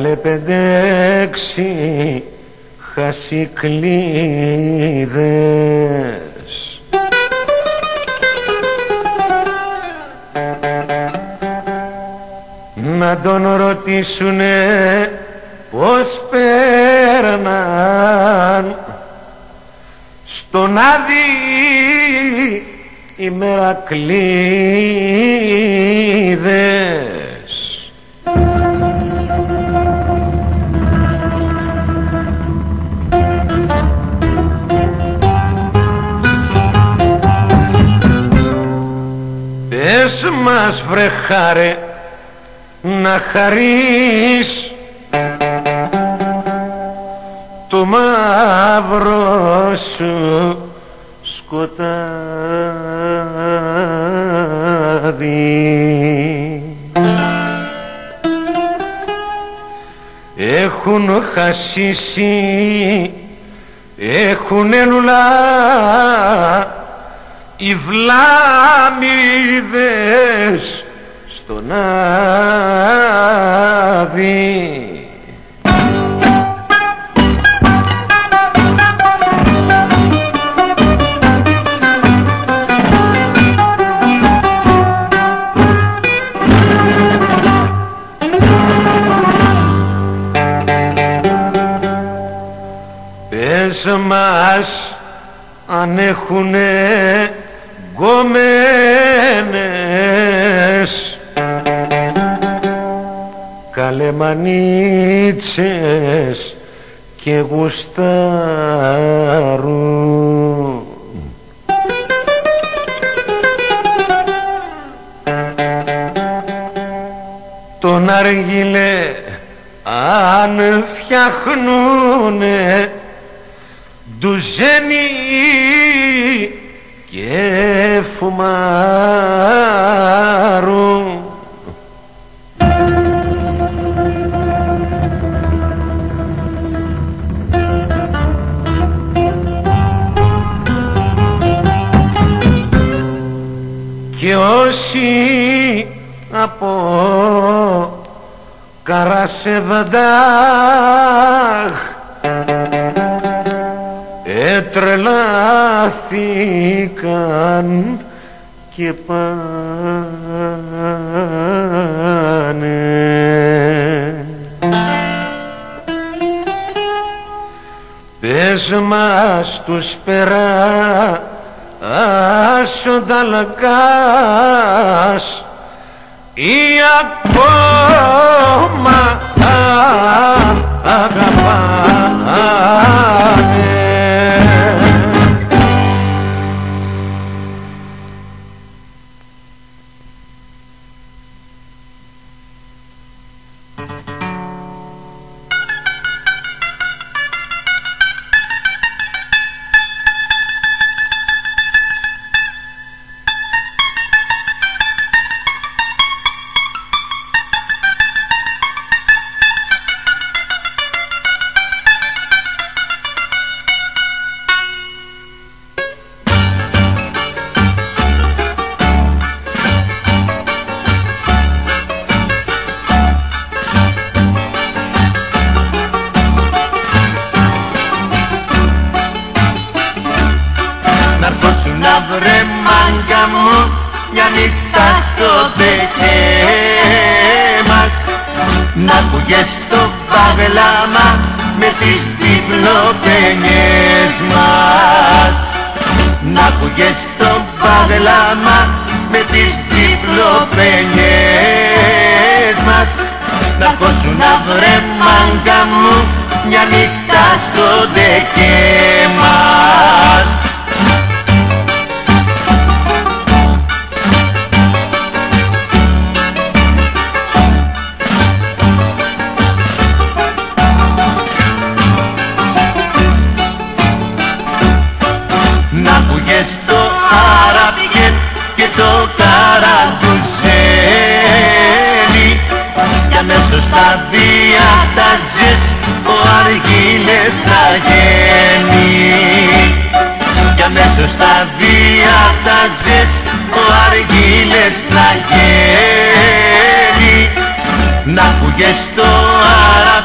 Βάλε 5-6 χασικλίδες. Να τον ρωτήσουνε πως πέρναν στον Άδη οι Μερακλείδες. Πες μας βρε χάρε να χαρείς το μαύρο σου σκοτάδι. Έχουν χασίσει, έχουν ελουλά οι βλάμιδες στον Άδη. Πες μας αν έχουνε γκωμένες καλεμανίτσες και γουστάρουν. Τον αργύλε αν φτιάχνουνε ντουζένι και φουμάρουν. Και όσοι από Καρασεβδάχ τρελάθηκαν και πάνε. Πες μας τους περάσοντα λαγκάς ή ακόμα αγαπάνε. Να φουγες το άρα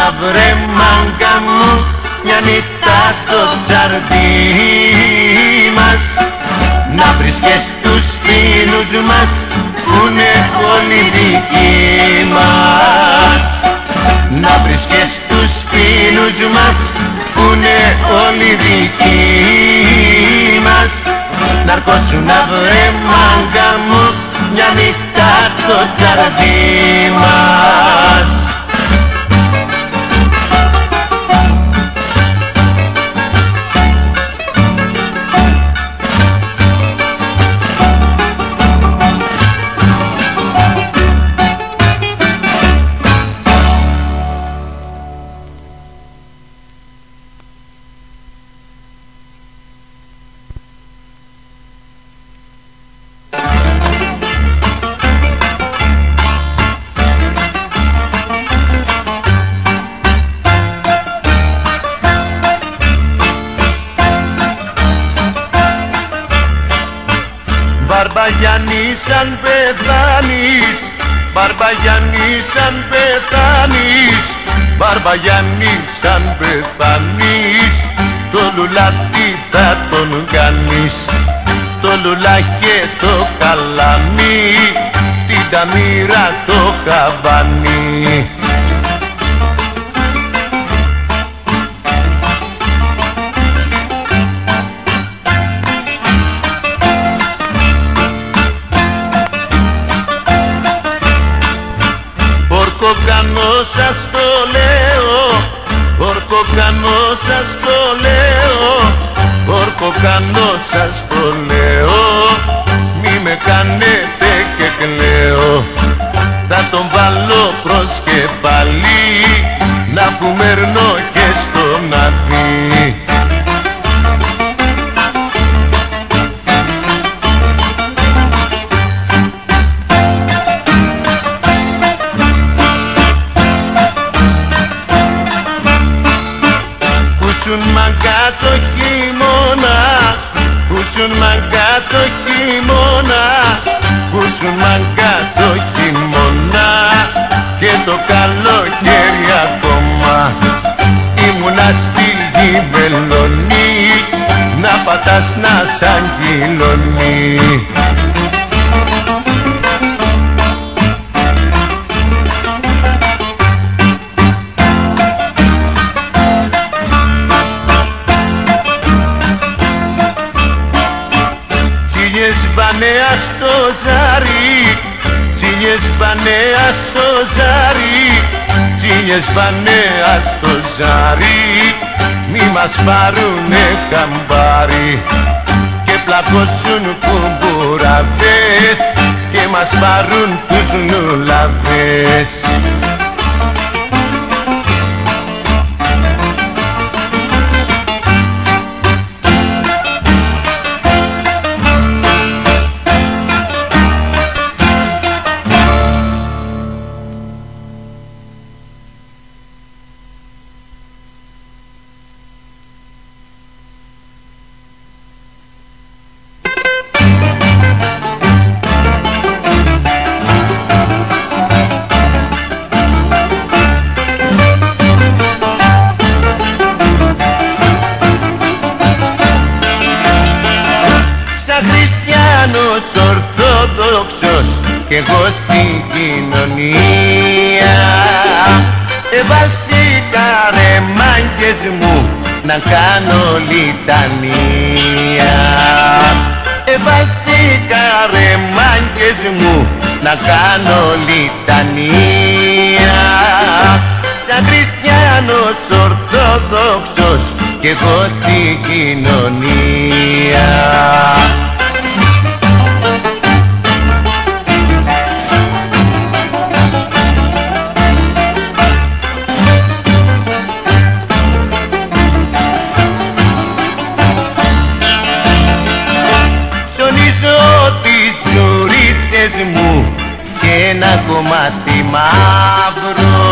να βρε μάγκα μου μια νύχτα στο τσαρδί μας, να βρίσκες τους φίλους μας που είναι όλοι δικοί μας, να βρίσκες τους φίλους μας που είναι όλοι δικοί μας, ναρκός σου να βρε μάγκα μου μια νύχτα στο τσαρδί μας. Μπαρμπαγιάννης αν πεθάνεις, Μπαρμπαγιάννης αν πεθάνεις, Μπαρμπαγιάννης αν πεθάνεις, το λουλάτι θα τον κάνεις, το λουλά και το καλάμι, την ταμύρα το χαβάνι. Ορκοκανό σας το λέω, ορκοκανό σας το λέω, ορκοκανό σας το λέω, μη με κάνετε και κλαίω, θα τον βάλω προς κεφάλι, να που μέρνω και στον αδί. Το χειμώνα, πούσουν μαγκά το χειμώνα, πούσουν μαγκά το χειμώνα και το καλοκαίρι ακόμα. Ήμουνα στη γυμπελονή, να πατάς να σ' αγγυλωνεί. Πανέα στο ζάρι, τσίλιες πανέα στο ζάρι, τσίλιες πανέα στο ζάρι, μη μας πάρουνε χαμπάρι, και πλακώσουν κουμπουραδές και μας πάρουν τους νουλαδές. Κι εγώ στην κοινωνία ευαλθήκα ρε μάγκες μου να κάνω λιτανία, ευαλθήκα ρε μάγκες μου να κάνω λιτανία, σαν χριστιανός ορθόδοξος κι εγώ στην κοινωνία. Ένα κομμάτι μαύρο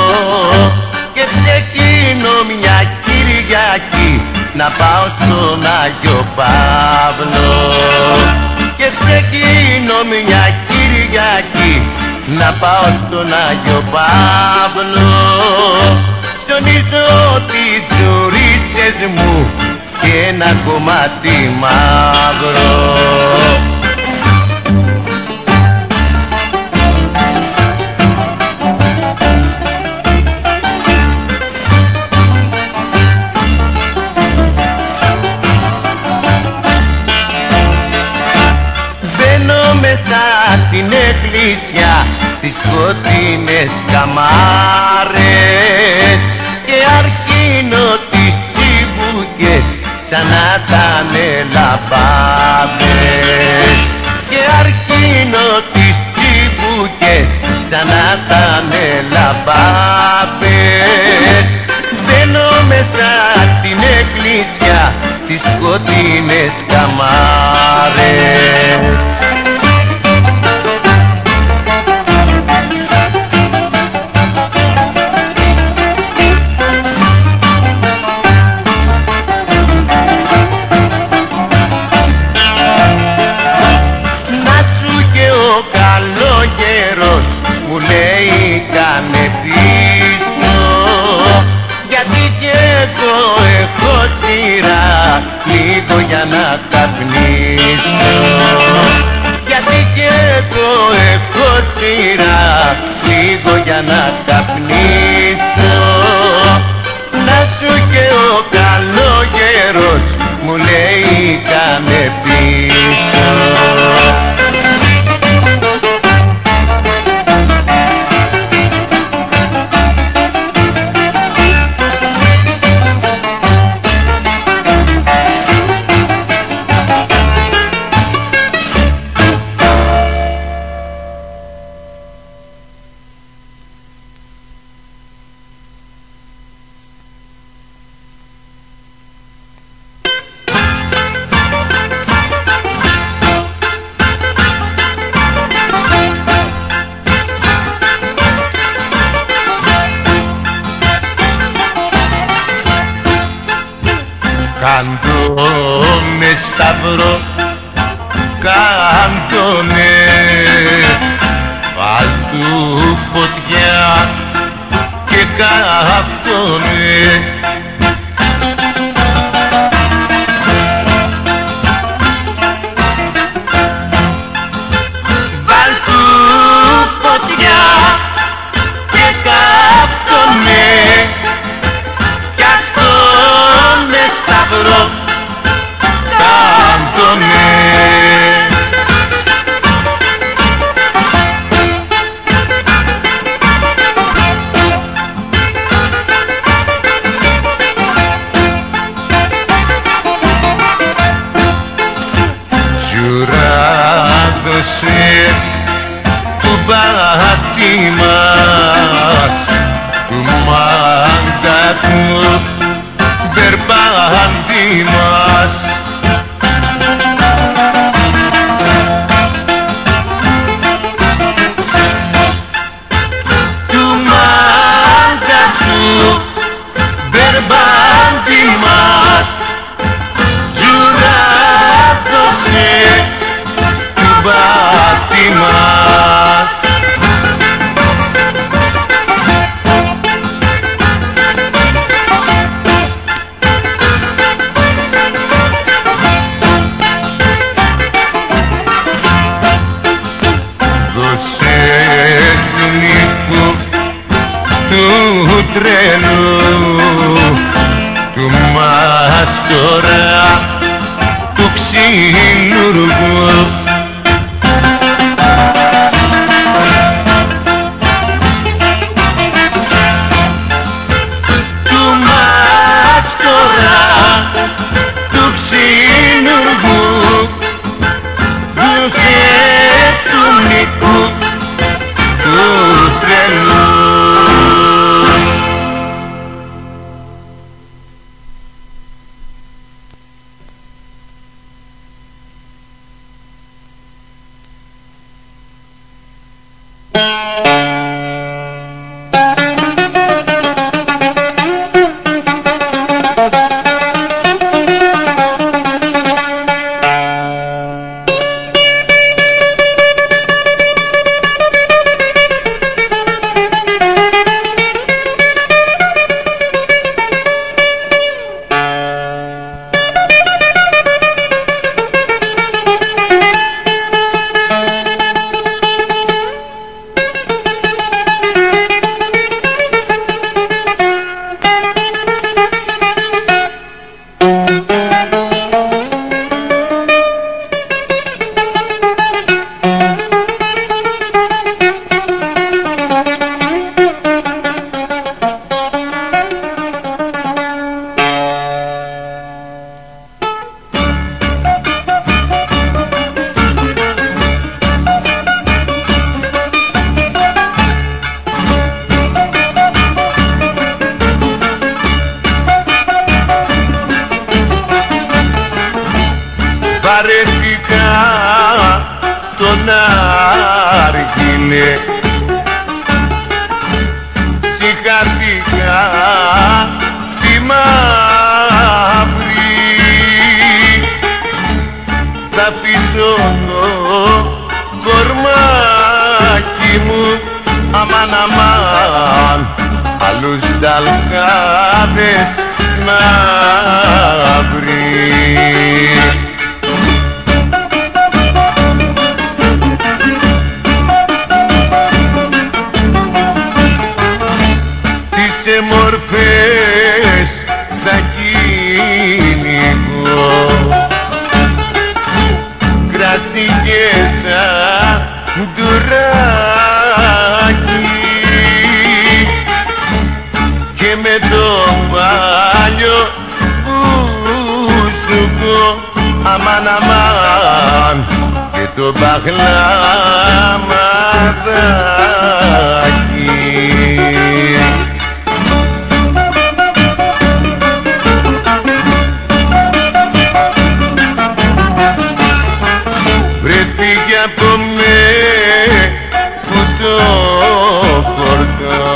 και ξεκίνω μια Κυριακή να πάω στον Άγιο Παύλο, και ξεκίνω μια Κυριακή να πάω στον Άγιο Παύλο, στο τονίζω τις τσουρίτσες μου και ένα κομμάτι μαύρο. Στην εκκλησιά, στις σκοτεινές καμάρες και αρχίνω τις τσιμπουκές σαν να ήταν λαμπάδες. Και αρχίνω τις τσιμπουκές σαν να ήταν λαμπάδες. Μπαίνω μέσα στην εκκλησιά, στις σκοτεινές καμάρες. Μου λέει κάνε πίσω, γιατί κι εγώ έχω σειρά λίγο για να καπνίσω. Γιατί κι εγώ έχω σειρά λίγο για να καπνίσω. Να σου και ο καλόγερος μου λέει κάνε πίσω. βαρέθηκα τον άργιλε. Σηκάθηκα στη μαύρη, θα αφήσω το κορμάκι μου, αμάν αμάν, αλλούς ταλκάδες να βρει. Μορφές θα κυνηγώ, κρασί και σαντουράκι, και με το μαλλιό μπουζουκό, αμάν αμάν, και το μπαχλαμαδάκι. Από με που το χορτώ,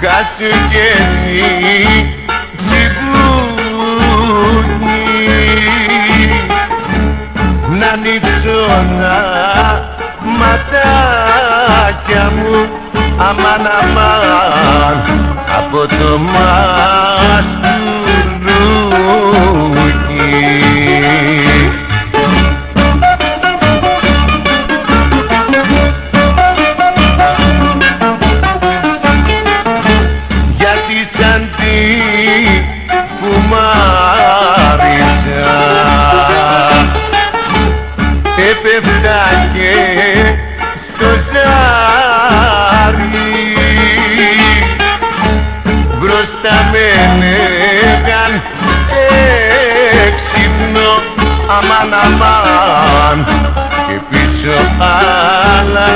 χάσου κι εσύ τσιπούνι, να ανοίξω τα ματάκια μου, αμάν αμάν, από το μαστούρουκι. Έπεφτα και στο ζάρι, μπροστά με λέγαν έξυπνο, αμάν αμάν, και πίσω άλλα.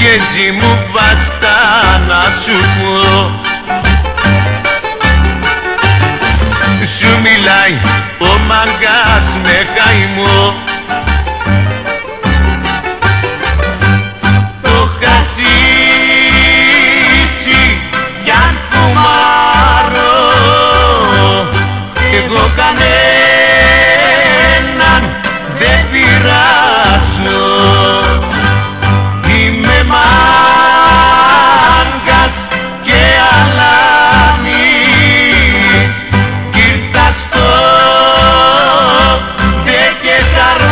Get out of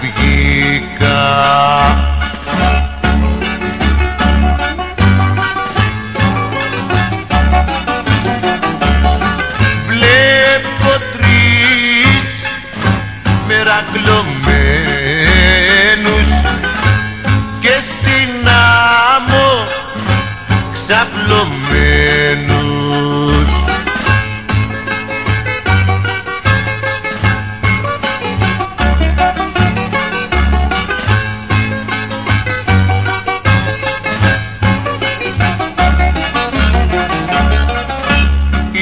βγήκα. Βλέπω τρεις μεραγκλωμένους και στην άμμο ξαπλωμένους.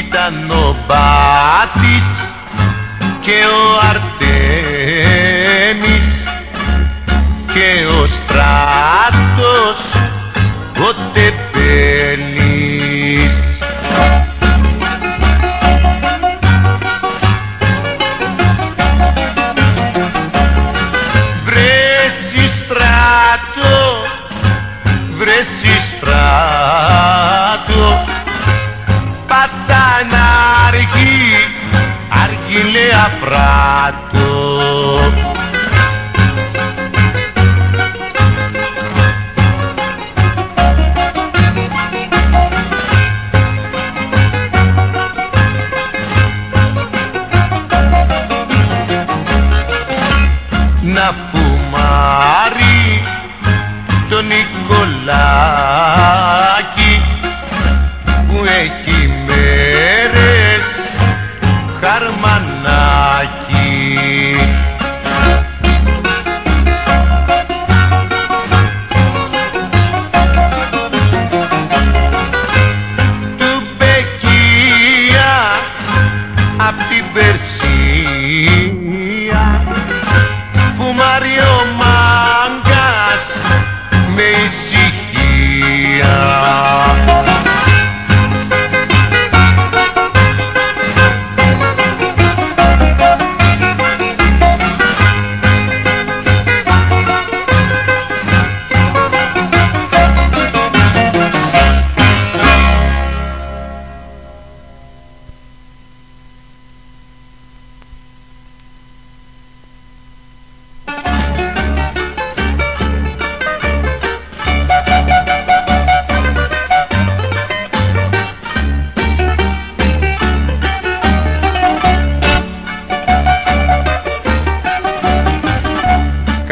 Ήταν ο Πάτης και ο Αρτέμης και ο Στράτος ο Τεπέλης. Βρε Στράτο, παταναργή, αργύλε αφράτο. Να φουμάρει τον Νικολάκη που έχει μέρες χαρμανάκι. Του Μπεκία απ' την Περσία φουμάρει ο μάγκας με ησυχία.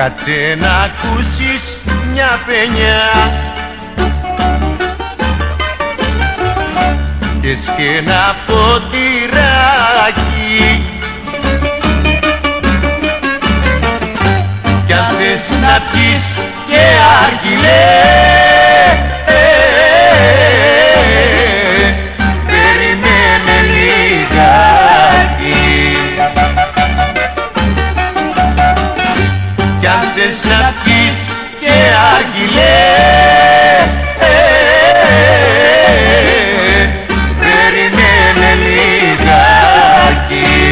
Κάτσε να ακούσεις μια παινιά και σκένα ποτηράκι, κι αν θες να πεις και αργυλέ, περιμένε λιγάκι. Κι αν θες να πεις και αργυλέ, περιμένε λιγάκι.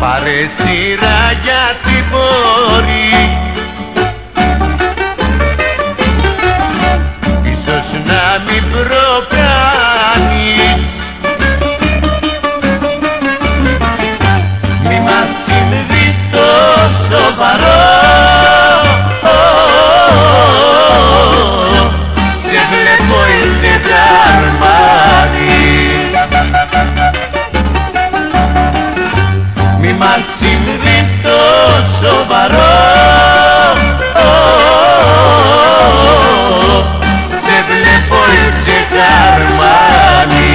Πάρε σειρά για την πόρη, ίσως να μην προκάνεις. Μη μας συμβεί το σοβαρό, σε βλέπω είσαι χαρμάνι. Μα συμβεί το σοβαρό, σε βλέπω είσαι χαρμάνι.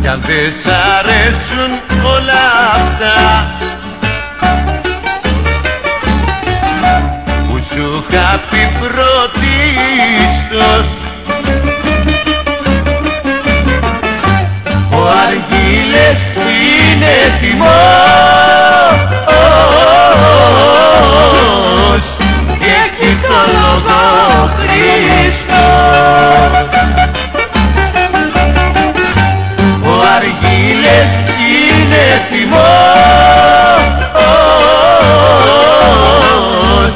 Κι αν δε σ' αρέσουν όλα αυτά που σου είχα πει πρωτίστως, ο αργύλης είναι χειμώνας και κυκλώνω Χριστός. Ο Αργύλες είναι χειμώνας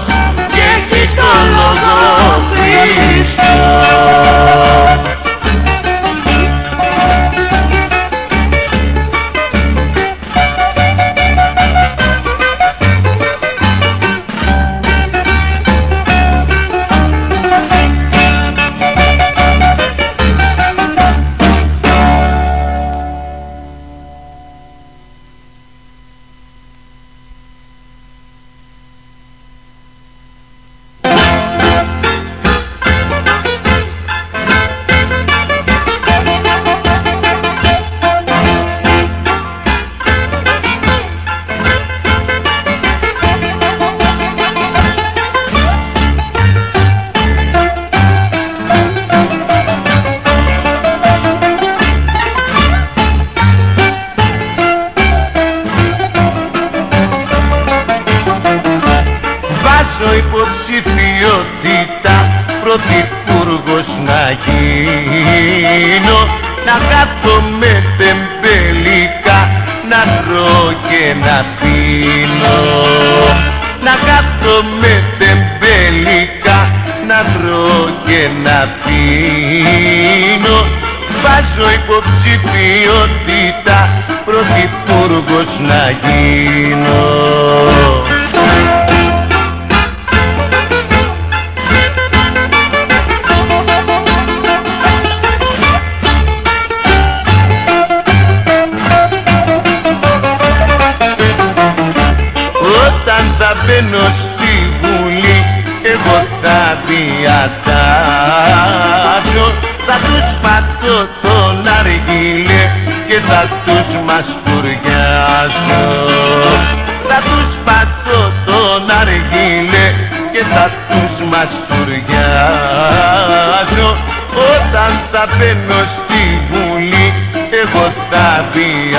και κυκλώνω Χριστός.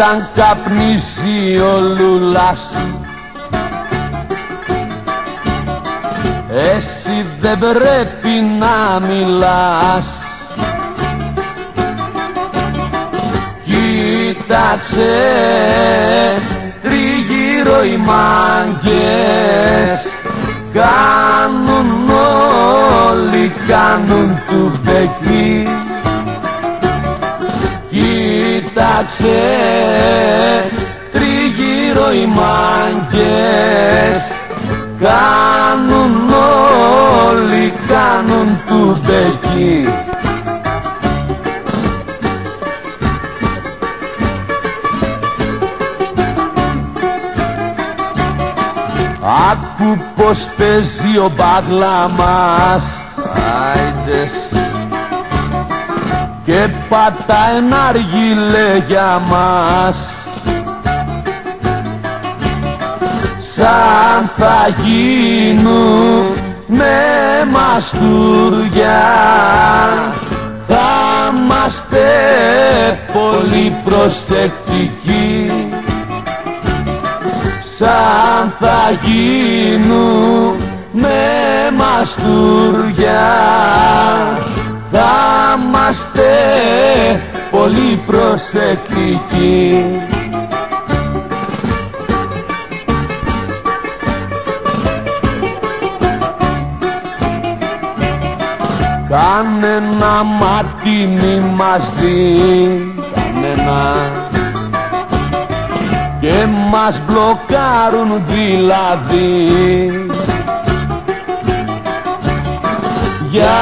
Όταν καπνίζει ο λουλάς, εσύ δεν πρέπει να μιλάς. Κοίταξε τριγύρω οι μάγκες, κάνουν όλοι, κάνουν του μπεκί. Κοίταξε τριγύρω οι μάγκες, κάνουν aqui. Άκου πως παίζει ο μπάγλα μας, άιντες, και πατάει ένα αργύλε για μας, σαν θα γίνουνε μαστούρια. Θα είμαστε πολύ προσεκτικοί, σαν θα γίνουνε μαστούρια. Θα είμαστε πολύ προσεκτικοί. Κανένα μάτι μη μας δει, κανένα, και μας μπλοκάρουν δηλαδή, για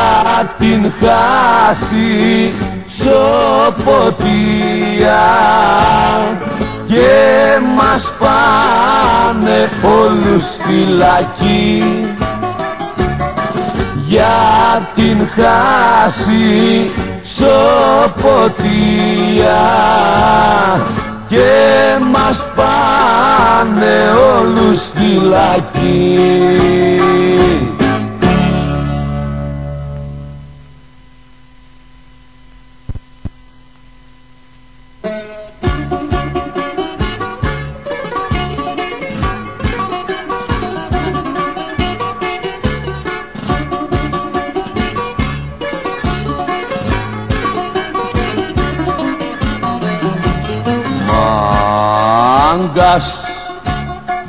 την χάση σοποτία, και μας πάνε όλους φυλακοί, για την χάση σοποτία, και μας πάνε όλους φυλακοί.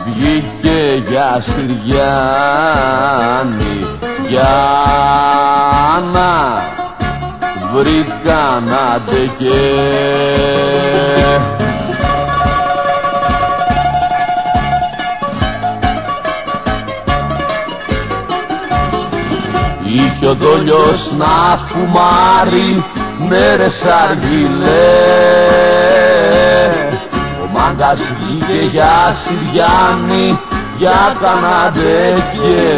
Βγήκε για Συριάνη, για να βρει κανάντε και είχε ο δόλιος να φουμάρει μέρες αργυλές. Μάγκας βγήκε για Συριάνη, για Καναδέκε.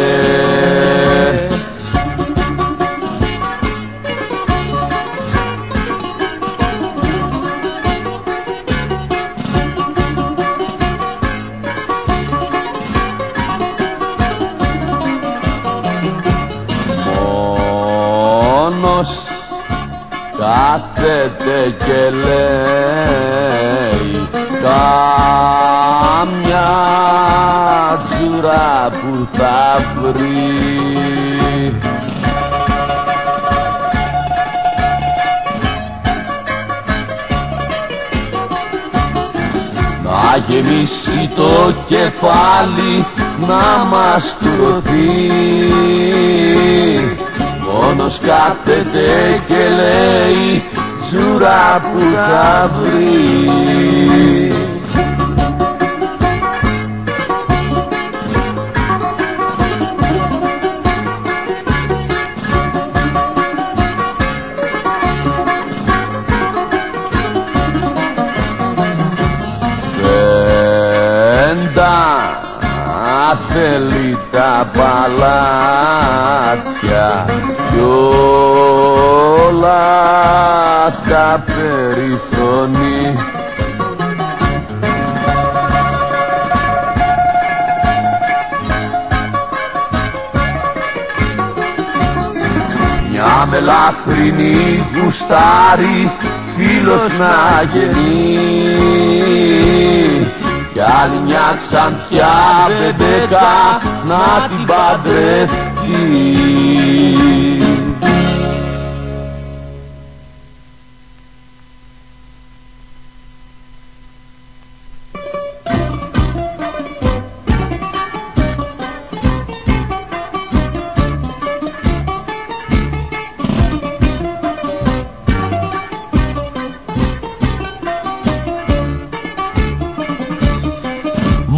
Μόνος κάθεται και λέει καμιά τζουρά που θα βρει. Να γεμίσει το κεφάλι, να μας τρωθεί. Μόνος κάθεται και λέει τζουρά που θα βρει. Θέλει τα παλάτια κι όλα τα περιφρονεί. Μια μελαχρινή γουστάρι φίλος να γεννεί, κι άλλη μια ξανθιά μπεμπέκα να την παντρευτεί.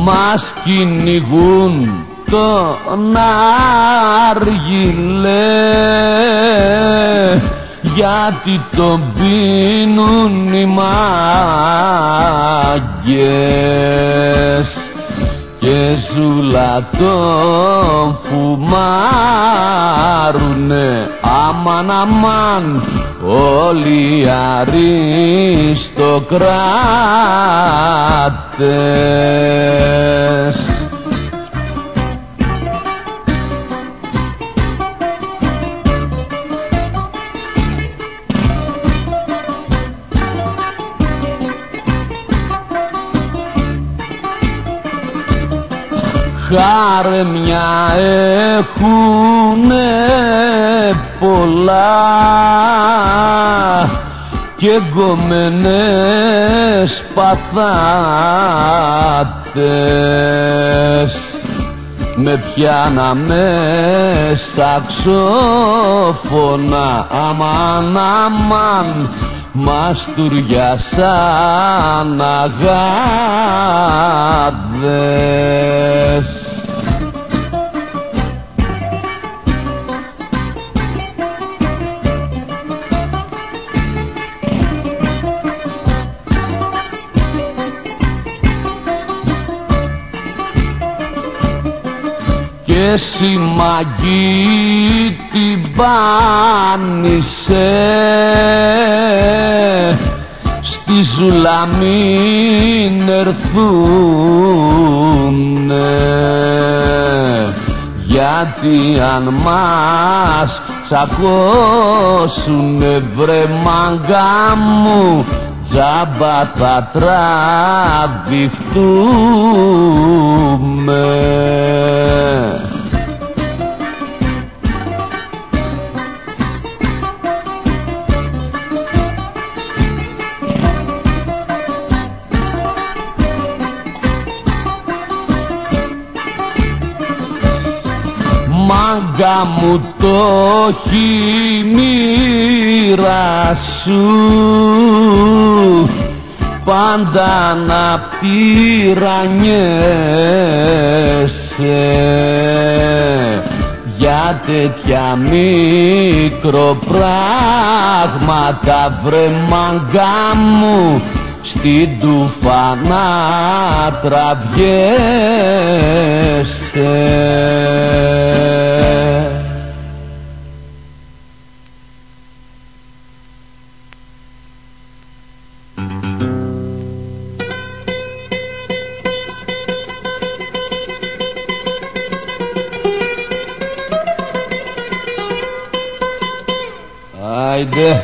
Μας κυνηγούν το ναργιλέ, γιατί τον πίνουν οι μάγκες και ζουλατό φουμάρουνε. Αμάν αμάν όλοι οι αριστοκράτες. Χάρεμια έχουνε πολλά και γκομενές παθάτες, με πιάναμε σαξόφωνα. Αμάν αμάν μαστουριάσαν αγάδες. Και σημαγή την πάνησε στη ζουλα μην ερθούνε, γιατί αν μας τσακώσουνε βρε μάγκα μου τζάμπα θα τραβηχτούμε. Μάγκα μου το χειμήρα σου πάντα να πειρανιέσαι για τέτοια μικροπράγματα βρε μάγκα μου στην τουφανά τραβιέσαι. Άιντε!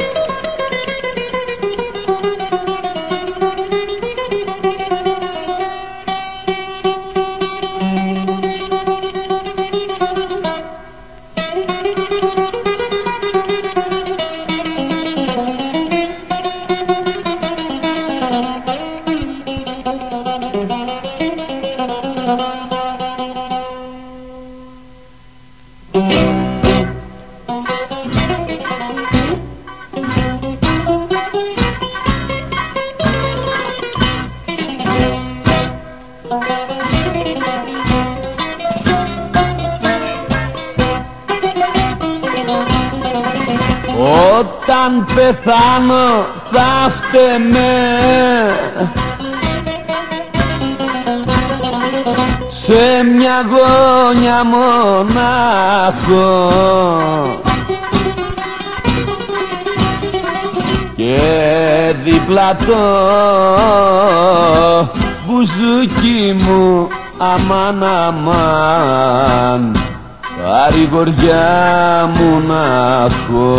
Όταν πεθάνω θα φταίμε σε μια γωνιά μονάχο και δίπλα το μπουζούκι μου. Αμάν αμάν παρηγοριά μου να έχω.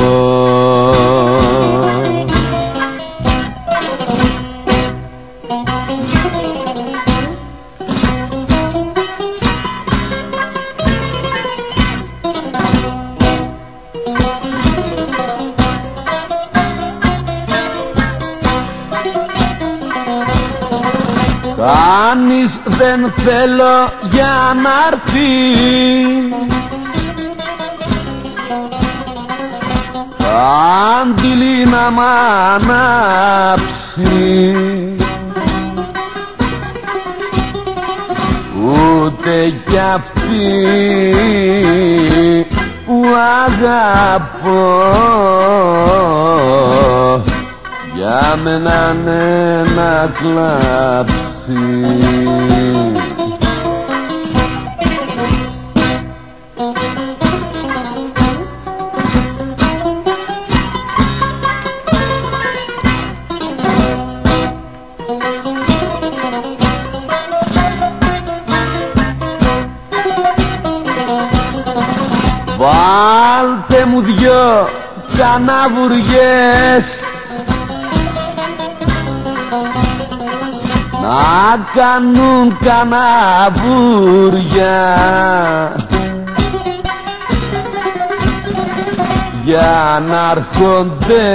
Κανείς δεν θέλω για να έρθει, αντιλή να μ' ανάψει, ούτε κι αυτή που αγαπώ για μένα ναι να κλάψει. Βάλτε μου δυο καναβουριές να κάνουν καναβούρια για να έρχονται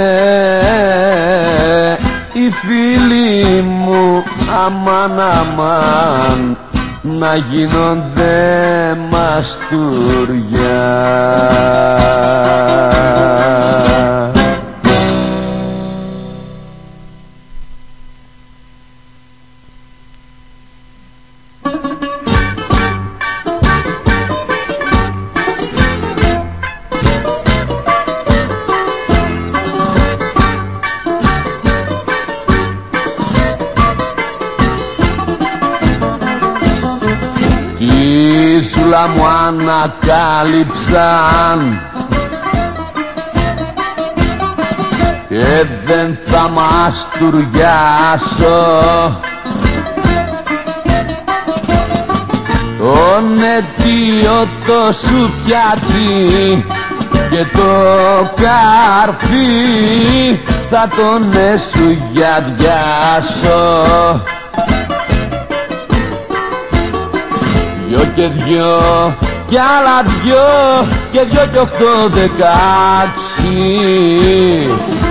οι φίλοι μου αμάν αμάν να γίνονται μαστούρια. Η ζούλα μου ανακάλυψαν και δεν θα μαστουριάσω τον αιτίο το σουπιάτσι και το καρφί θα τον εσουγιαδιάσω. Δυο και δυο κι άλλα δυο και δυο κι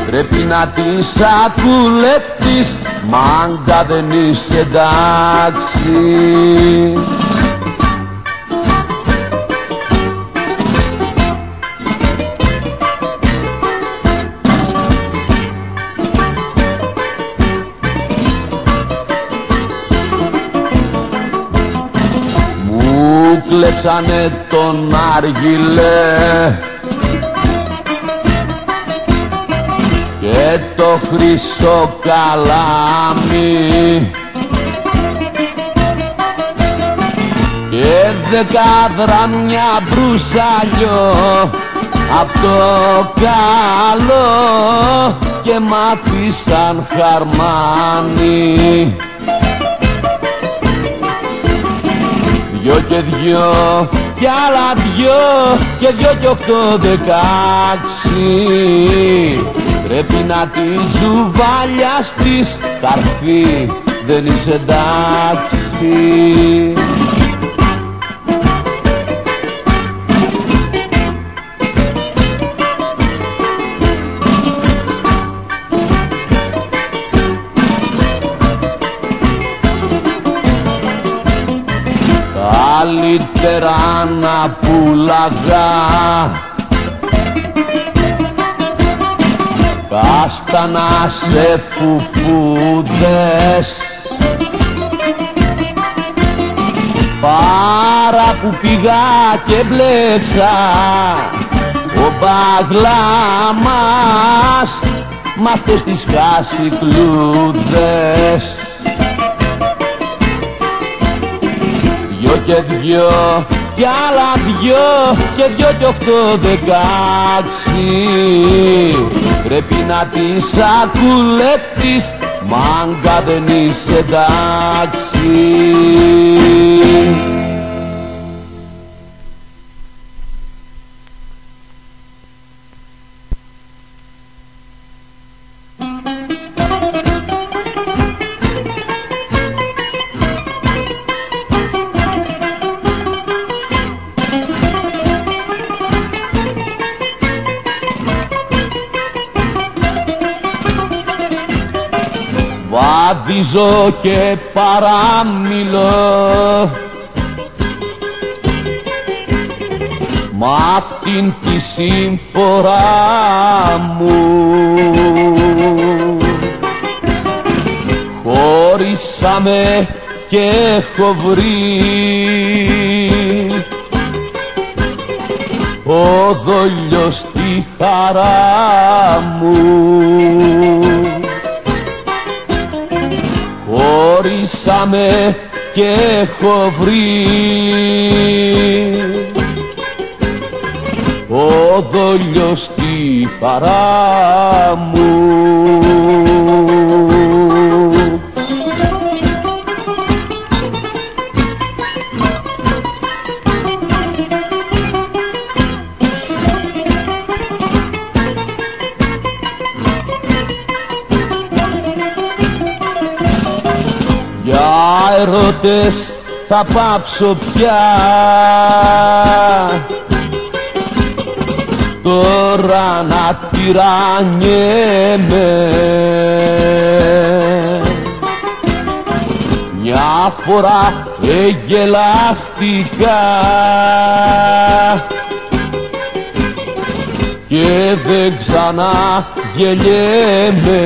8, 16 πρέπει να τις ακουλέψεις, μάγκα δεν είσαι εντάξει. Κλέψανε τον άργιλε και το χρυσό καλάμι και δεκάδραν μια μπρουσαλιό απ' το καλό και μ' άφησαν χαρμάνι. Δυο και δυο κι άλλα δυο και δυο κι 8, 16 πρέπει να τη ζουβαλιαστείς, καρφί δεν είσαι εντάξει. Καλύτερα να πουλάγα κάστανα σε φουφούδες παρά που πήγα και μπλέξα ο μπαγλάμας μ' αυτές τις χασικλούδες. Δυο και δυο κι άλλα δυο και δυο κι 8, 16 πρέπει να τις ακουλέψεις, μάγκα δεν είσαι εντάξει. Βαδίζω και παραμιλώ μ' αυτήν τη συμφορά μου, χωρίσαμε και έχω βρει ο δόλιος τη χαρά μου, χωρίσαμε και έχω βρει ο δόλιος τη χαρά μου. Έρωτες θα πάψω πια, τώρα να τυραννιέμαι. Μια φορά εγελάστηκα και δεν ξαναγελιέμαι.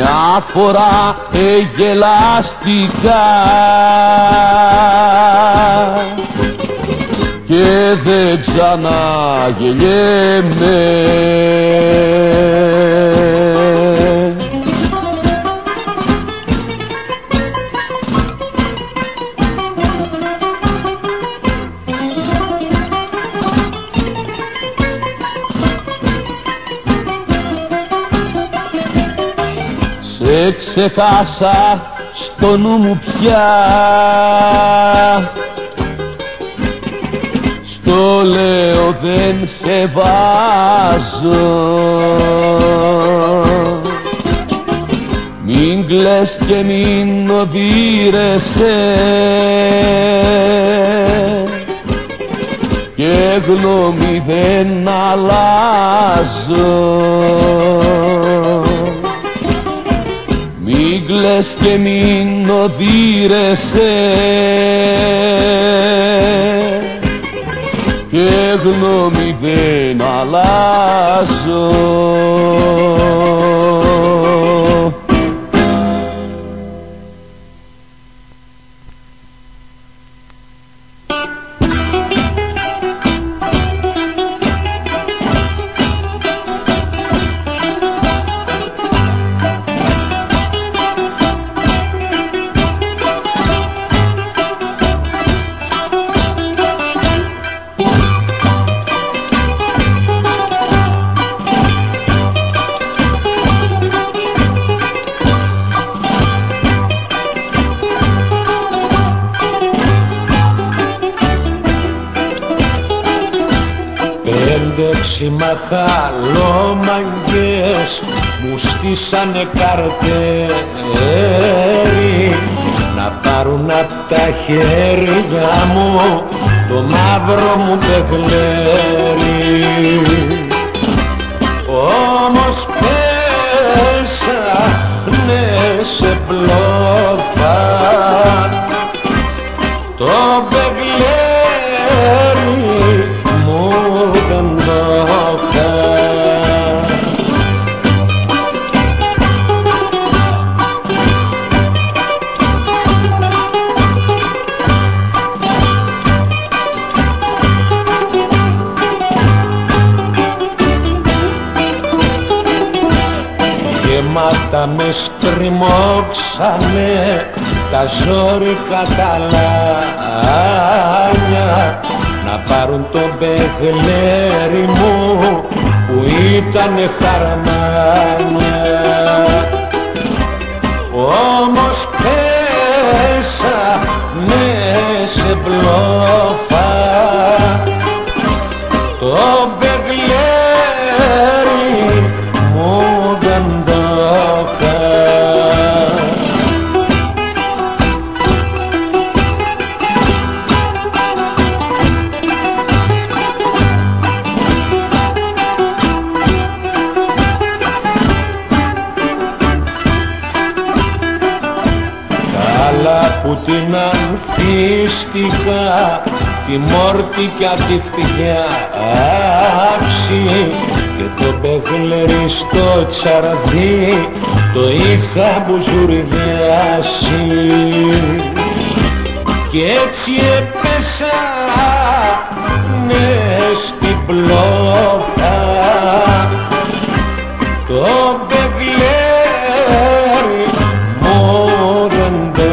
Μια φορά εγελάστηκα και δεν ξαναγελιέμαι. Σε ξεχάσα στο νου μου πια, στο λέω δεν σε βάζω. Μην κλαις και μην οδύρεσαι και γνώμη δεν αλλάζω. Μην κλαις και μην οδύρεσαι και γνώμη δεν αλλάζω. Μαχαλόμαγγες μου στήσανε καρτέρι να πάρουν απ' τα χέρια μου το μαύρο μου μπεγλέρι. Όμως πέσανε σε πλόφα το μπεγλέρι μου δεν με στριμώξανε τα ζόρικα τα λάνια να πάρουν το μπεγλέρι μου που ήτανε χαρμάνια. Όμως πέσανε σε μπλόφα το μπεγλέρι μου γαντόχα. Την ανθίστηκα, τη μόρτηκα, τη φτιάξει και το το μπεγλερί στο τσαρδί το είχα μπουζουριάσει κι έτσι έπεσα μες στην πλώφα. Το μπεγλερί μου δεν το είχα.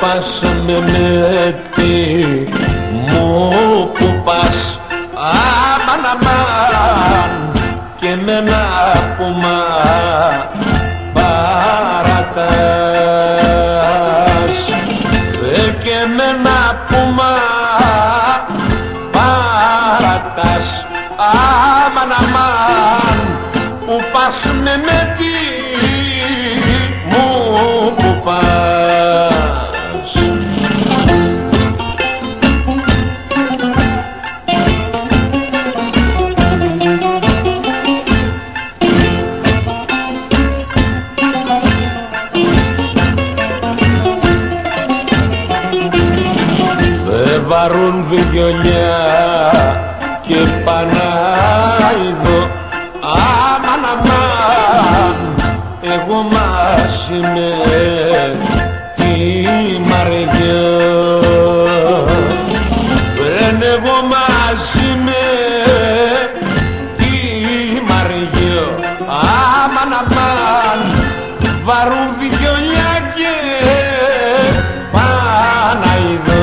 Πάσαμε με τι μου που πας, αμάν αμάν και εμένα που μα παρατάς, και εμένα που μα παρατάς, αμάν αμάν που πας με τι μου που πας. Βαρούν βιολιά και Πανάιδο, αμάν αμάν εγώ μαζί με τη Μαριά, βρε εγώ μαζί με τη Μαριά, αμάν αμάν βαρούν βιολιά και Πανάιδο.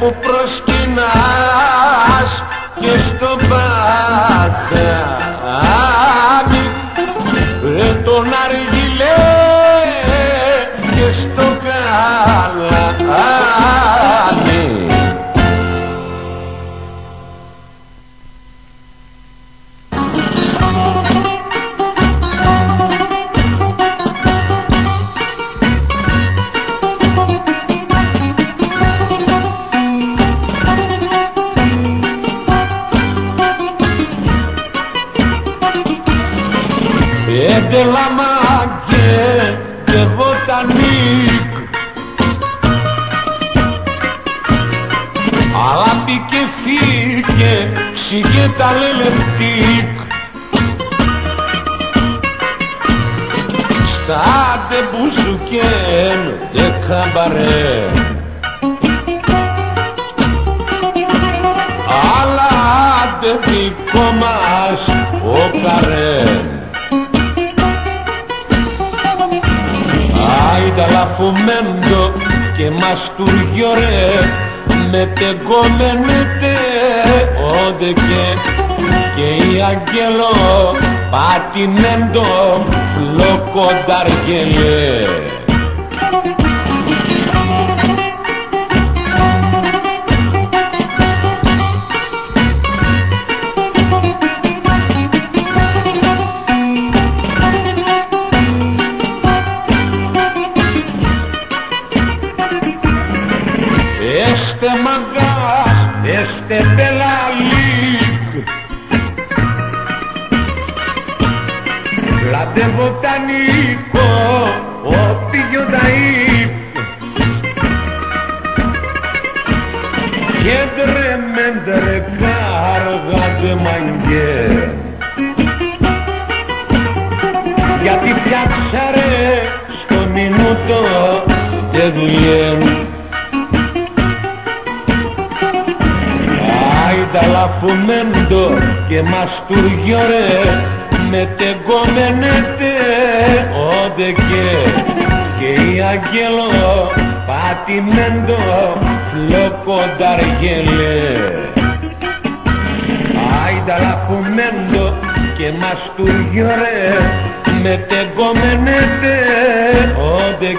Που προσκυνάς και στο μπατάμι, βρε τον αργυλέ και στο καλάμι. Τελαμάκε και βοτανίκ, αλάτι και φύκε, ξηγέτα λελεπτίκ. Στάτε μπουζουκέν και καμπαρέ, αλάτε δικό μας ο καρέ. Άιντα λαφωμέντο και μαστούργιο ρε, με τεγόμενετε όντε και η αγγέλο πατινέντο φλοκονταργελέ. Este magas, este belalik, plate botanico, opio daip, jedre mendre carga de mangue, γιατί φτιάξαρε στο μινούτο και δουλειέν. Άιντα λαφωμέντο και μαστούργιο ρε, μετεγόμενεται όντε και η αγγέλο πατημέντο φλοκονταργέλε. Άιντα λαφουμέντο και μαστούριωρε μετεγόμενεται όντε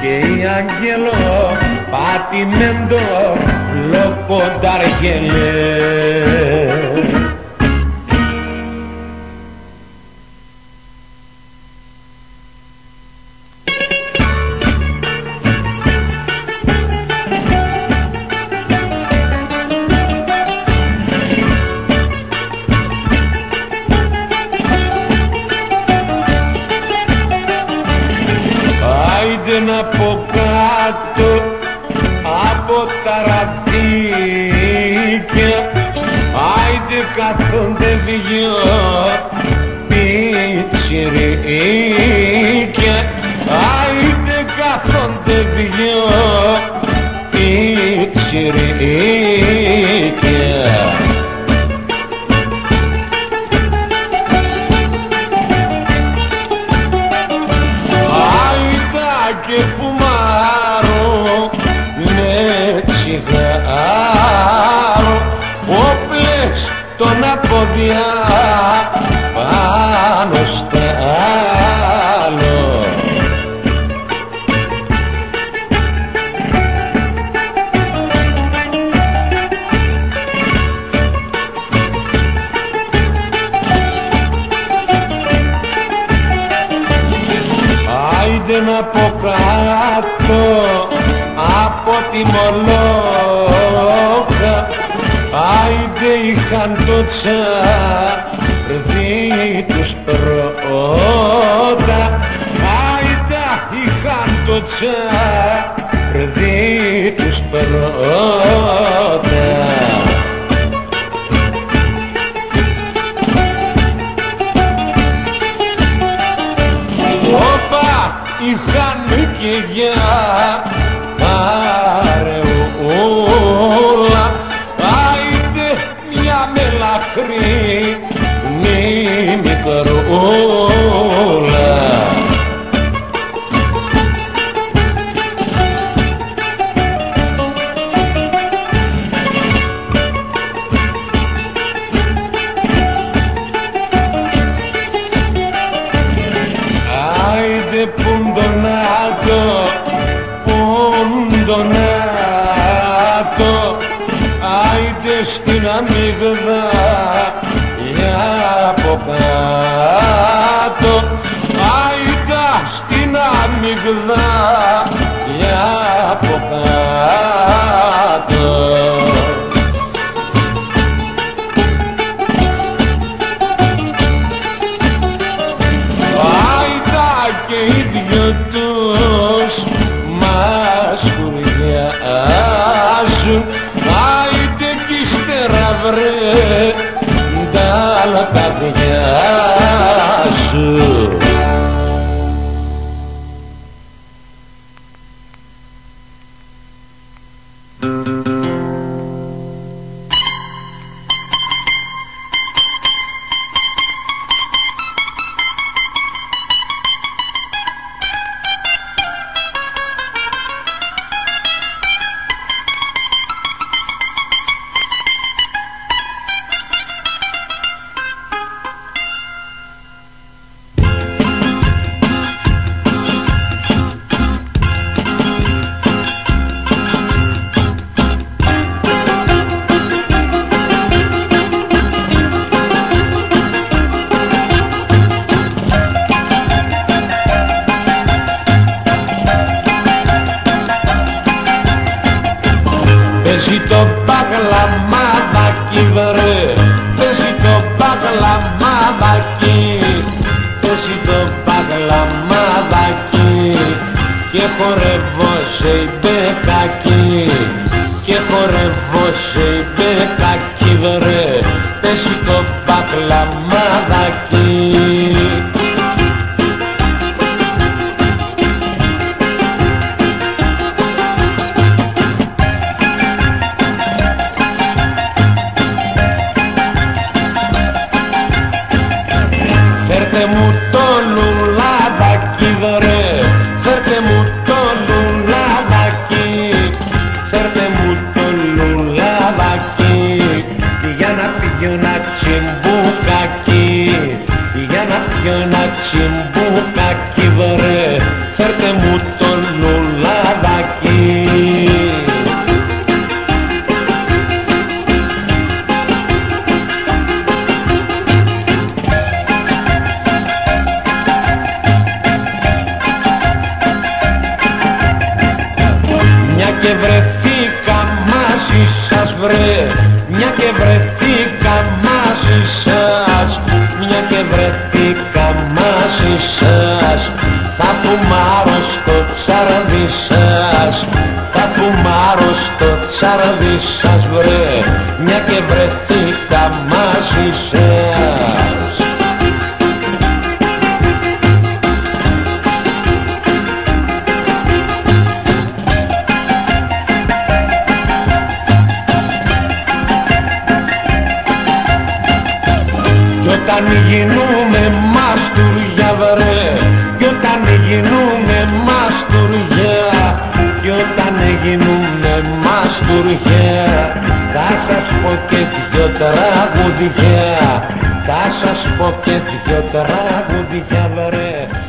και η αγγέλο πατημέντο φλοκονταργέλε. Από κάτω από τα ραδίκια άιντε καθόνται δυο πιτσιρίκια, άιντε καθόνται δυο πιτσιρίκια. Πόδια πάνω στάλο. Άιντε να πω κάτω από τη Μολόχα, άιντε είχαν το τσαρδί τους πρώτα, άιντε είχαν το τσαρδί τους πρώτα. Όπα είχαν και για παρεούλα, άιντε μια μελαχρή μικρούλα. Άιντε πουντονάτο, πουντονάτο, άιντε στην αμύγδα από κάτω, άιντα στην αμυγδάλια από κάτω. Άιντα και οι δυο τους μας χουριάζουν, άιντε κι ύστερα βρε τα καρδιά σου. τσιμπουκάκι βρε, φέρτε μου τον λουλαδάκι. Μια και βρεθήκα μαζί σας βρε, μια και βρεθήκα μαζί σας, μια και βρεθήκα μαζί σας, θα φουμάρω στο τσαρδί σας, θα φουμάρω στο τσαρδί σας βρε, μια και βρεθήκα μαζί σας. Κι όταν γίνουμε μαστούρια βρε, κι όταν γίνουμε μαστούρια, κι όταν γίνουμε μαστούρια, θα σας πω και δυο τραγουδιά, θα σας πω και δυο τραγουδιά βρε.